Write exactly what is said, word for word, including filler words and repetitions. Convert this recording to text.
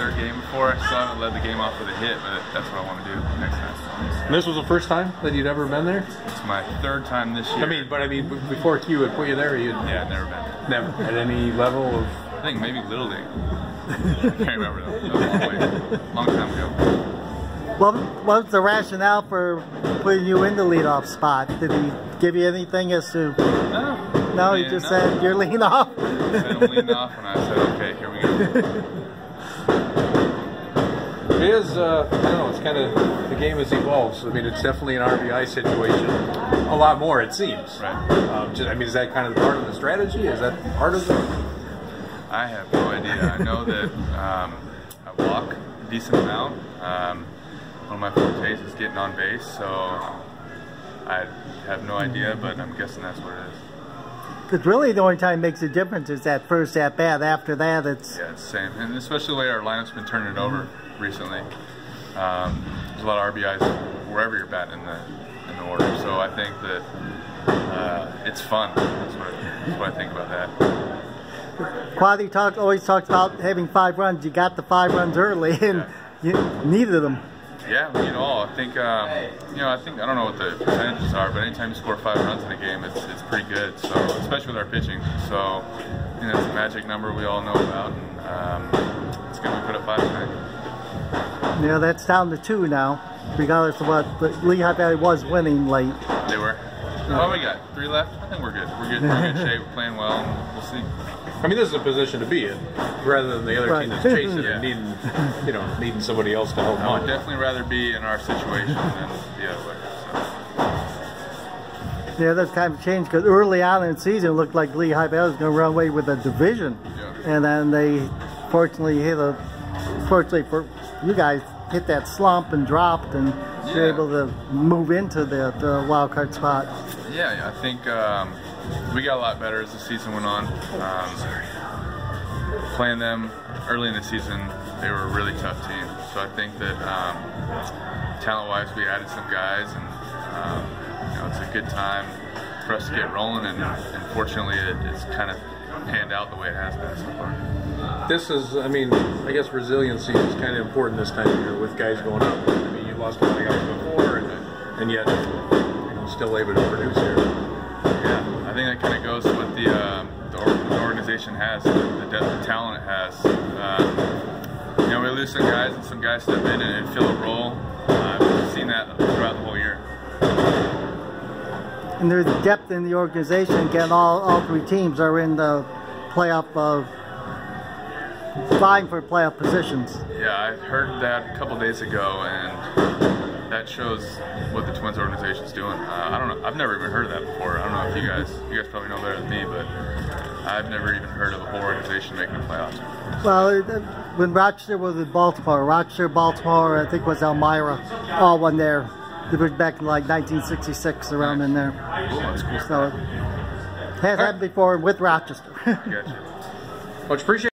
third game before. I still haven't led the game off with a hit, but that's what I want to do next time. And this was the first time that you'd ever been there? It's my third time this year. I mean, but I mean, before Q would put you there, you'd... Yeah, never been there. Never. At any level of... I think maybe Little League. I can't remember though. That was a long, long time ago. Well, what was the rationale for putting you in the leadoff spot? Did he give you anything as to... No. No, he just no. said, you're lean off. I said, I'm lean off, and I said, okay, here we go. It is, uh, I don't know, it's kind of, the game has evolved. So, I mean, it's definitely an R B I situation. A lot more, it seems. Right. Um, just, I mean, is that kind of part of the strategy? Is that part of the... I have no idea. I know that um, I walk a decent amount. Um, one of my fortes is getting on base, so I have no idea, but I'm guessing that's what it is. Because really the only time it makes a difference is that first at-bat. After that, it's... Yeah, it's the same. And especially the way our lineup's been turning it over recently. Um, there's a lot of R B Is wherever you're batting in the, in the order. So I think that uh, it's fun. That's what, that's what I think about that. Quaddy talk, always talks about having five runs. You got the five runs early, and yeah. you needed them. Yeah, you know, I think, um, you know, I think, I don't know what the percentages are, but anytime you score five runs in a game, it's, it's pretty good, so, especially with our pitching. So, you know, it's a magic number we all know about, and um, it's going to be put at five tonight. Yeah, that's down to two now, regardless of what Lehigh Valley was winning late. They were. Well, we got three left. I think we're good. We're good. We're in good shape. We're playing well. And we'll see. I mean, this is a position to be in, rather than the other right. team that's chasing yeah. and needing, you know, needing somebody else to help. I would on. definitely rather be in our situation than the other. So. Yeah, that's kind of changed because early on in the season, it looked like Lehigh Valley was going to run away with a division, yeah. and then they fortunately hit a, fortunately for you guys, hit that slump and dropped and. Yeah. You're able to move into the, the wild card spot. Yeah, yeah. I think um, we got a lot better as the season went on. Um, playing them early in the season, they were a really tough team. So I think that um, talent-wise, we added some guys, and um, you know, it's a good time for us to get rolling. And unfortunately, it, it's kind of panned out the way it has been so far. This is, I mean, I guess resiliency is kind of important this time of year with guys going up. Lost coming out before, and, and yet you know, still able to produce here. Yeah, I think that kind of goes with what the, uh, the organization has, the depth of talent it has. Uh, you know, we lose some guys, and some guys step in and, and fill a role. Uh, we've seen that throughout the whole year. And there's depth in the organization. Again, all, all three teams are in the playoff of. Flying for playoff positions. Yeah, I heard that a couple days ago, and that shows what the Twins organization is doing. Uh, I don't know. I've never even heard of that before. I don't know if you guys, you guys probably know better than me, but I've never even heard of a whole organization making the playoffs. Well, when Rochester was in Baltimore, Rochester, Baltimore, I think it was Elmira, all won there. They were back in like nineteen sixty-six, around nice. in there. Cool. That's cool. So it has all happened right. before with Rochester. I got you. Much appreciated.